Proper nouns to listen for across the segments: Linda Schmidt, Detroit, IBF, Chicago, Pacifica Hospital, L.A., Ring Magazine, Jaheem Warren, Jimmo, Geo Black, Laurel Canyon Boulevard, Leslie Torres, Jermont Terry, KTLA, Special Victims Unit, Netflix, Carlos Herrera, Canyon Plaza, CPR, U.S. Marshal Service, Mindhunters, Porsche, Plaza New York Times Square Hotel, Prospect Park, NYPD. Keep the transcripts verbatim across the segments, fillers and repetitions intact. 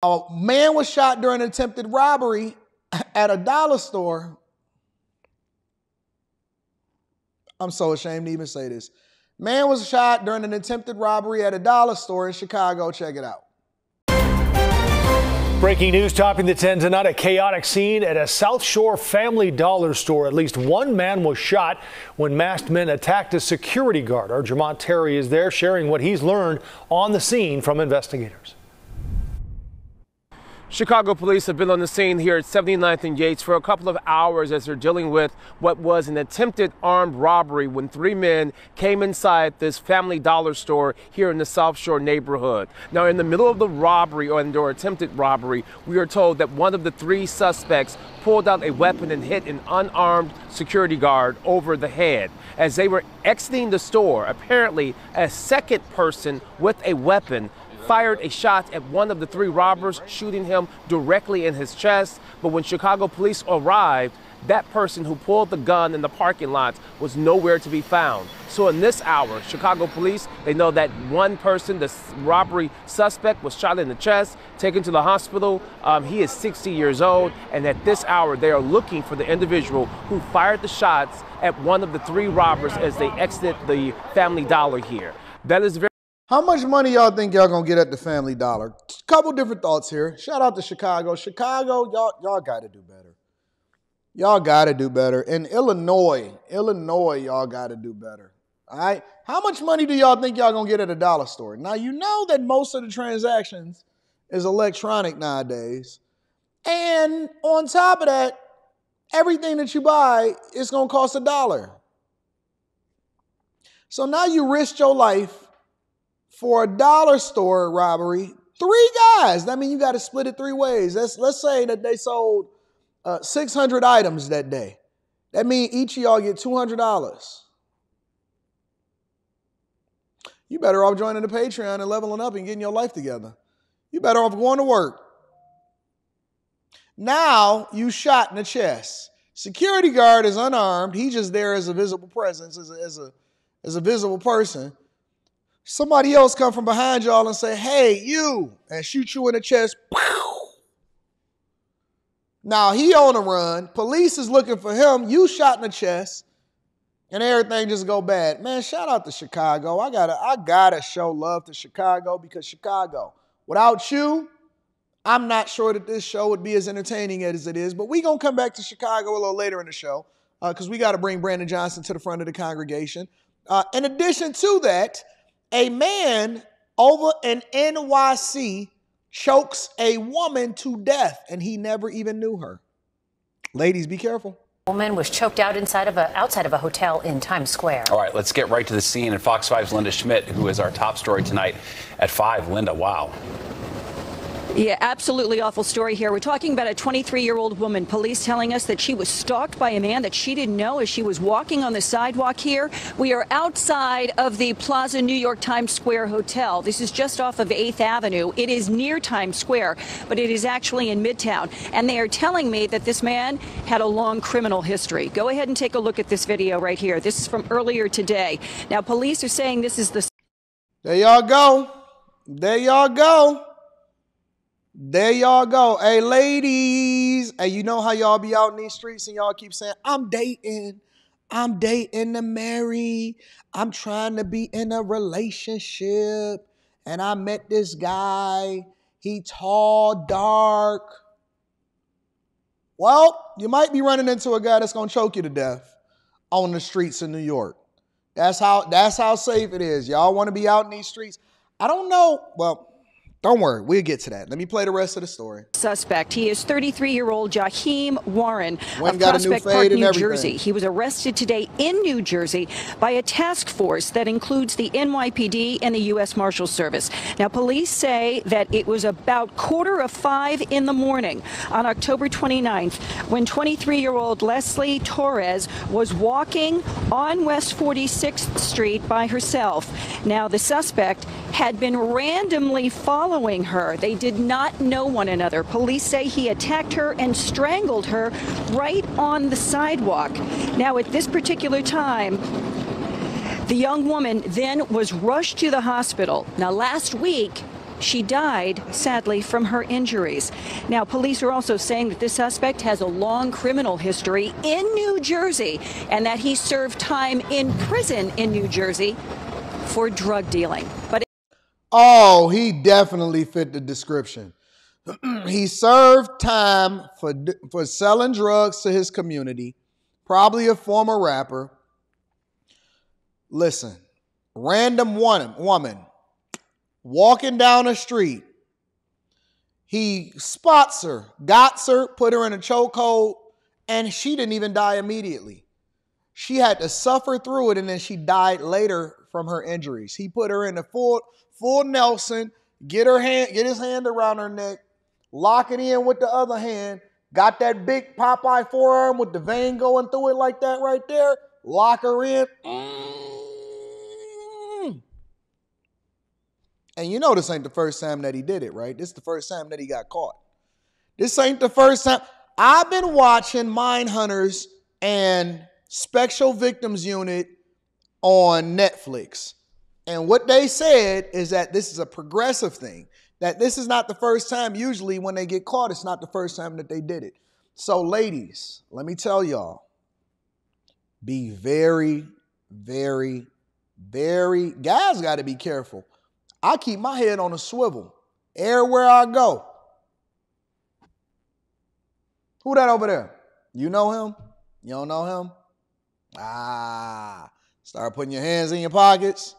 A man was shot during an attempted robbery at a dollar store. I'm so ashamed to even say this. Man was shot during an attempted robbery at a dollar store in Chicago. Check it out. Breaking news topping the ten tonight, a chaotic scene at a South Shore family dollar store. At least one man was shot when masked men attacked a security guard. Our Jermont Terry is there sharing what he's learned on the scene from investigators. Chicago police have been on the scene here at seventy-ninth and Yates for a couple of hours as they're dealing with what was an attempted armed robbery when three men came inside this family dollar store here in the South Shore neighborhood. Now, in the middle of the robbery or attempted robbery, we are told that one of the three suspects pulled out a weapon and hit an unarmed security guard over the head. As they were exiting the store, apparently a second person with a weapon fired a shot at one of the three robbers, shooting him directly in his chest. But when Chicago police arrived, that person who pulled the gun in the parking lot was nowhere to be found. So in this hour, Chicago police, they know that one person, the robbery suspect, was shot in the chest, taken to the hospital. Um, he is sixty years old. And at this hour, they are looking for the individual who fired the shots at one of the three robbers as they exited the family dollar here. That is very. How much money y'all think y'all gonna get at the Family Dollar? Couple different thoughts here. Shout out to Chicago. Chicago, y'all y'all gotta do better. Y'all gotta do better. And Illinois, Illinois, y'all gotta do better. All right? How much money do y'all think y'all gonna get at a dollar store? Now, you know that most of the transactions is electronic nowadays. And on top of that, everything that you buy is gonna cost a dollar. So now you risk your life for a dollar store robbery, three guys. I mean, you got to split it three ways. Let's, let's say that they sold uh, six hundred items that day. That means each of y'all get two hundred dollars. You better off joining the Patreon and leveling up and getting your life together. You better off going to work. Now you shot in the chest. Security guard is unarmed. He's just there as a visible presence, as a, as a, as a visible person. Somebody else come from behind y'all and say, hey, you, and shoot you in the chest. Pow! Now, he on the run. Police is looking for him. You shot in the chest, and everything just go bad. Man, shout out to Chicago. I gotta, I gotta show love to Chicago, because Chicago, without you, I'm not sure that this show would be as entertaining as it is, but we gonna come back to Chicago a little later in the show, because uh, we gotta bring Brandon Johnson to the front of the congregation. Uh, in addition to that, a man over in N Y C chokes a woman to death, and he never even knew her. Ladies, be careful. A woman was choked out inside of a, outside of a hotel in Times Square. All right, let's get right to the scene. And Fox five's Linda Schmidt, who is our top story tonight at five. Linda, wow. Yeah, absolutely awful story here. We're talking about a twenty-three-year-old woman. Police telling us that she was stalked by a man that she didn't know as she was walking on the sidewalk here. We are outside of the Plaza New York Times Square Hotel. This is just off of eighth Avenue. It is near Times Square, but it is actually in Midtown. And they are telling me that this man had a long criminal history. Go ahead and take a look at this video right here. This is from earlier today. Now, police are saying this is the... There y'all go. There y'all go. There y'all go. Hey, ladies. Hey, you know how y'all be out in these streets and y'all keep saying, I'm dating. I'm dating to marry. I'm trying to be in a relationship. And I met this guy. He tall, dark. Well, you might be running into a guy that's going to choke you to death on the streets in New York. That's how, that's how safe it is. Y'all want to be out in these streets. I don't know. Well, don't worry, we'll get to that. Let me play the rest of the story. Suspect. He is thirty-three-year-old Jaheem Warren of Prospect Park, New Jersey. He was arrested today in New Jersey by a task force that includes the N Y P D and the U S Marshal Service. Now, police say that it was about quarter of five in the morning on October twenty-ninth when twenty-three-year-old Leslie Torres was walking on West forty-sixth Street by herself. Now, the suspect had been randomly followed Following her. They did not know one another. Police say he attacked her and strangled her right on the sidewalk. Now, at this particular time, the young woman then was rushed to the hospital. Now, last week, She died, sadly, from her injuries. Now, police are also saying that this suspect has a long criminal history in New Jersey and that he served time in prison in New Jersey for drug dealing. But oh, he definitely fit the description. He served time for, for selling drugs to his community, probably a former rapper. Listen, random one, woman walking down the street. He spots her, got her, put her in a chokehold, and she didn't even die immediately. She had to suffer through it, and then she died later from her injuries. He put her in the full, full Nelson, get her hand, get his hand around her neck, lock it in with the other hand, got that big Popeye forearm with the vein going through it like that right there, lock her in. Mm. And you know this ain't the first time that he did it, right? This is the first time that he got caught. This ain't the first time. I've been watching Mindhunters and Special Victims Unit on Netflix. And what they said is that this is a progressive thing, that this is not the first time. Usually when they get caught, it's not the first time that they did it. So ladies, let me tell y'all, be very, very, very, guys got to be careful. I keep my head on a swivel everywhere I go. Who that over there? You know him? You don't know him? Ah, start putting your hands in your pockets.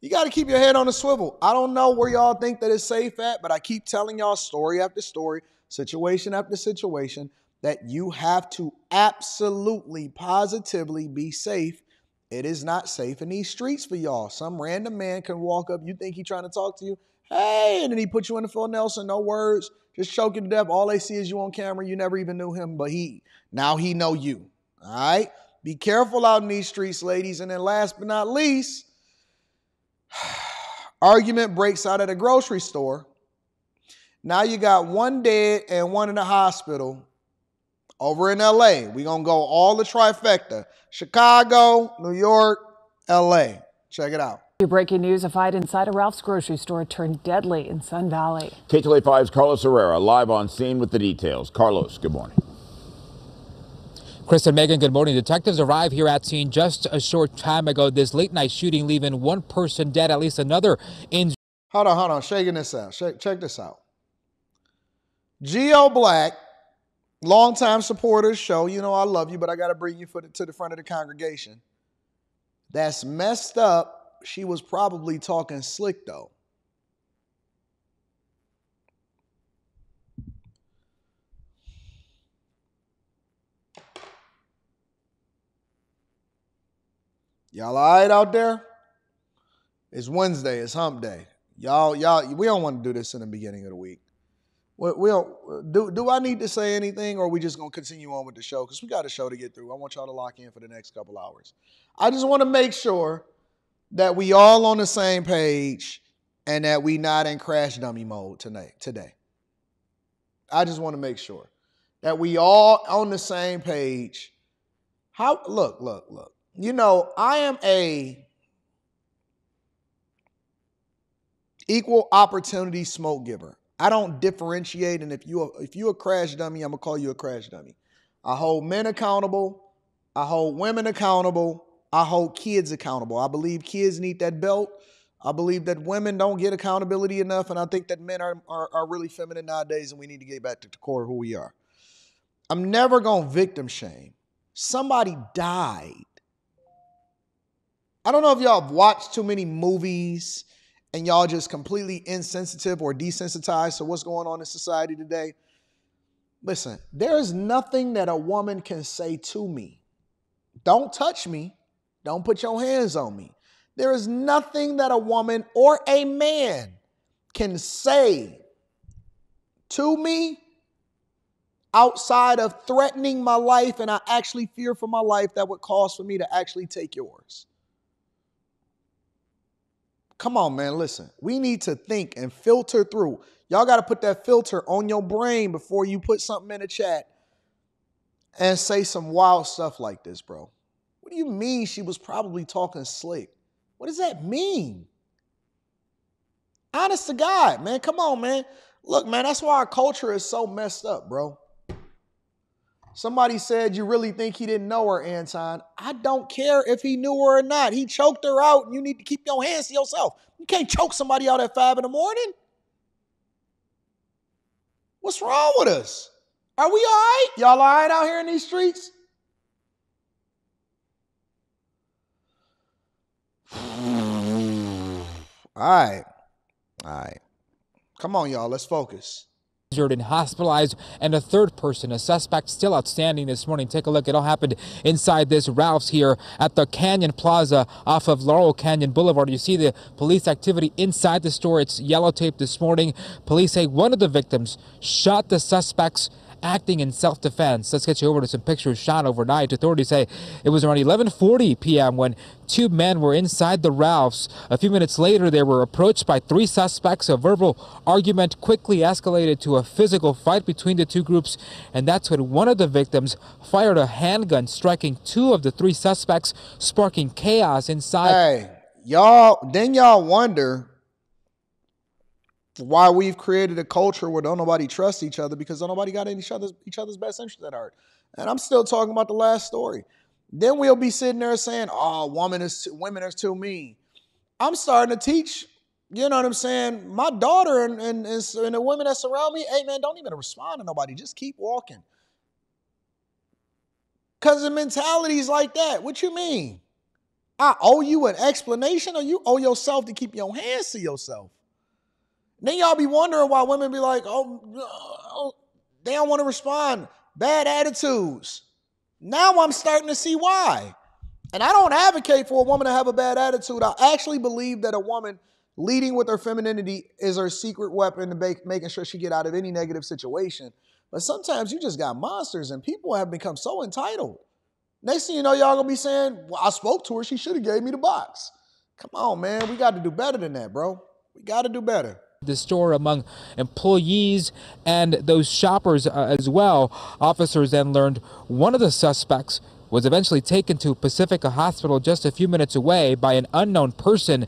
You got to keep your head on a swivel. I don't know where y'all think that it's safe at, but I keep telling y'all story after story, situation after situation, that you have to absolutely, positively be safe. It is not safe in these streets for y'all. Some random man can walk up. You think he's trying to talk to you. Hey, and then he puts you in the full Nelson. No words. Just choking to death. All they see is you on camera. You never even knew him, but he now he know you. All right? Be careful out in these streets, ladies. And then last but not least, argument breaks out at a grocery store. Now you got one dead and one in the hospital over in L A. We're going to go all the trifecta. Chicago, New York, L A. Check it out. Breaking news, a fight inside a Ralph's grocery store turned deadly in Sun Valley. K T L A five's Carlos Herrera live on scene with the details. Carlos, good morning. Chris and Megan, good morning. Detectives arrived here at scene just a short time ago. This late night shooting leaving one person dead, at least another injured. Hold on, hold on. Shaking this out. Check, check this out. Geo Black, longtime supporter of the show. You know I love you, but I got to bring you for the, to the front of the congregation. That's messed up. She was probably talking slick, though. Y'all all right out there? It's Wednesday. It's hump day. Y'all, y'all, we don't want to do this in the beginning of the week. We, we don't, do, do I need to say anything, or are we just going to continue on with the show? Because we got a show to get through. I want y'all to lock in for the next couple hours. I just want to make sure that we all on the same page and that we not in crash dummy mode tonight, today. I just want to make sure that we all on the same page. How? Look, look, look. You know, I am a equal opportunity smoke giver. I don't differentiate, and if you if you a crash dummy, I'm gonna call you a crash dummy. I hold men accountable. I hold women accountable. I hold kids accountable. I believe kids need that belt. I believe that women don't get accountability enough, and I think that men are are, are really feminine nowadays, and we need to get back to the core of who we are. I'm never gonna victim shame. Somebody died. I don't know if y'all have watched too many movies and y'all just completely insensitive or desensitized to what's going on in society today. Listen, there is nothing that a woman can say to me. Don't touch me. Don't put your hands on me. There is nothing that a woman or a man can say to me outside of threatening my life, and I actually fear for my life that would cause for me to actually take yours. Come on, man, listen. We need to think and filter through. Y'all got to put that filter on your brain before you put something in the chat and say some wild stuff like this, bro. What do you mean she was probably talking slick? What does that mean? Honest to God, man. Come on, man. Look, man, that's why our culture is so messed up, bro. Somebody said, you really think he didn't know her, Anton? I don't care if he knew her or not. He choked her out, and you need to keep your hands to yourself. You can't choke somebody out at five in the morning. What's wrong with us? Are we all right? Y'all all right out here in these streets? All right. All right. Come on, y'all. Let's focus. And hospitalized, and a third person, a suspect still outstanding this morning. Take a look. It all happened inside this Ralph's here at the Canyon Plaza off of Laurel Canyon Boulevard. You see the police activity inside the store. It's yellow tape this morning. Police say one of the victims shot the suspects acting in self-defense. Let's get you over to some pictures shot overnight. Authorities say it was around eleven forty p m when two men were inside the Ralphs. A few minutes later, they were approached by three suspects. A verbal argument quickly escalated to a physical fight between the two groups, and that's when one of the victims fired a handgun, striking two of the three suspects, sparking chaos inside. Hey, y'all, then y'all wonder why we've created a culture where don't nobody trust each other, because don't nobody got each other's, each other's best interest at heart. And I'm still talking about the last story. Then we'll be sitting there saying, oh, woman is too, women are too mean. I'm starting to teach, you know what I'm saying, my daughter and, and, and the women that surround me, hey, man, don't even respond to nobody. Just keep walking. Because the mentality is like that. What you mean? I owe you an explanation, or you owe yourself to keep your hands to yourself? Then y'all be wondering why women be like, oh, oh, they don't want to respond. Bad attitudes. Now I'm starting to see why. And I don't advocate for a woman to have a bad attitude. I actually believe that a woman leading with her femininity is her secret weapon to making sure she get out of any negative situation. But sometimes you just got monsters, and people have become so entitled. Next thing you know, y'all gonna be saying, well, I spoke to her. She should have gave me the box. Come on, man. We got to do better than that, bro. We got to do better. The store among employees and those shoppers uh, as well. Officers then learned one of the suspects was eventually taken to Pacifica Hospital just a few minutes away by an unknown person.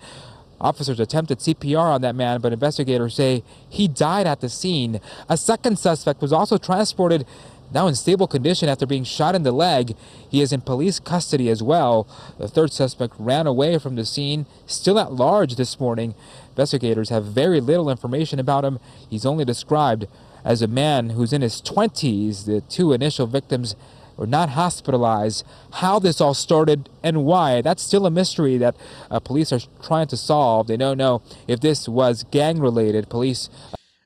Officers attempted C P R on that man, but investigators say he died at the scene. A second suspect was also transported, now in stable condition after being shot in the leg. He is in police custody as well. The third suspect ran away from the scene, still at large this morning. Investigators have very little information about him. He's only described as a man who's in his twenties. The two initial victims were not hospitalized. How this all started and why, that's still a mystery that uh, police are trying to solve. They don't know if this was gang-related. Police...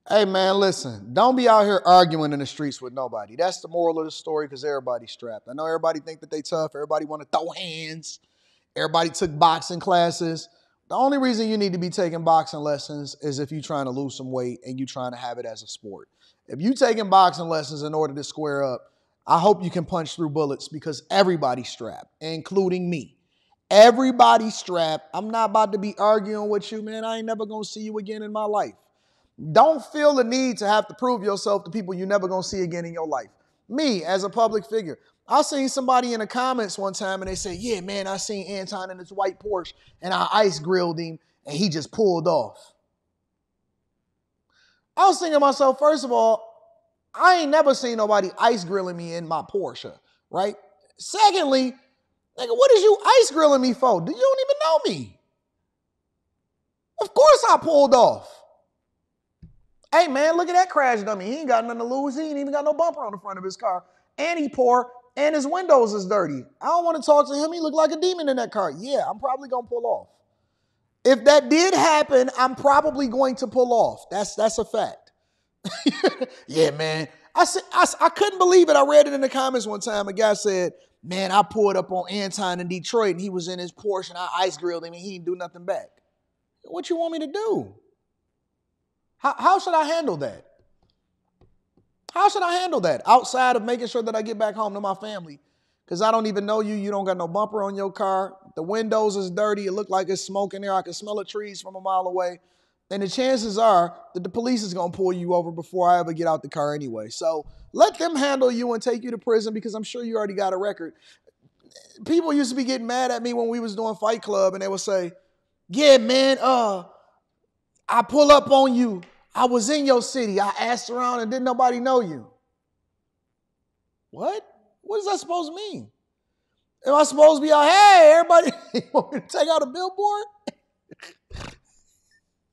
Hey, man, listen, don't be out here arguing in the streets with nobody. That's the moral of the story, because everybody's strapped. I know everybody think that they tough. Everybody want to throw hands. Everybody took boxing classes. The only reason you need to be taking boxing lessons is if you're trying to lose some weight and you're trying to have it as a sport. If you're taking boxing lessons in order to square up, I hope you can punch through bullets, because everybody's strapped, including me. Everybody's strapped. I'm not about to be arguing with you, man. I ain't never going to see you again in my life. Don't feel the need to have to prove yourself to people you're never going to see again in your life. Me, as a public figure, I seen somebody in the comments one time and they said, yeah, man, I seen Anton in his white Porsche and I ice grilled him and he just pulled off. I was thinking to myself, first of all, I ain't never seen nobody ice grilling me in my Porsche, right? Secondly, nigga, what is you ice grilling me for? Do you don't even know me? Of course I pulled off. Hey, man, look at that crash dummy. He ain't got nothing to lose. He ain't even got no bumper on the front of his car. And he poor, and his windows is dirty. I don't want to talk to him. He looked like a demon in that car. Yeah, I'm probably going to pull off. If that did happen, I'm probably going to pull off. That's that's a fact. Yeah, man. I, said, I, I couldn't believe it. I read it in the comments one time. A guy said, man, I pulled up on Anton in Detroit, and he was in his Porsche, and I ice grilled him, and he didn't do nothing back. What you want me to do? How, how should I handle that? How should I handle that outside of making sure that I get back home to my family? Because I don't even know you. You don't got no bumper on your car. The windows is dirty. It look like it's smoke in there. I can smell the trees from a mile away. And the chances are that the police is going to pull you over before I ever get out the car anyway. So let them handle you and take you to prison, because I'm sure you already got a record. People used to be getting mad at me when we was doing Fight Club, and they would say, yeah, man, uh, I pull up on you. I was in your city. I asked around and didn't nobody know you. What? What is that supposed to mean? Am I supposed to be out, hey, everybody, you want me to take out a billboard?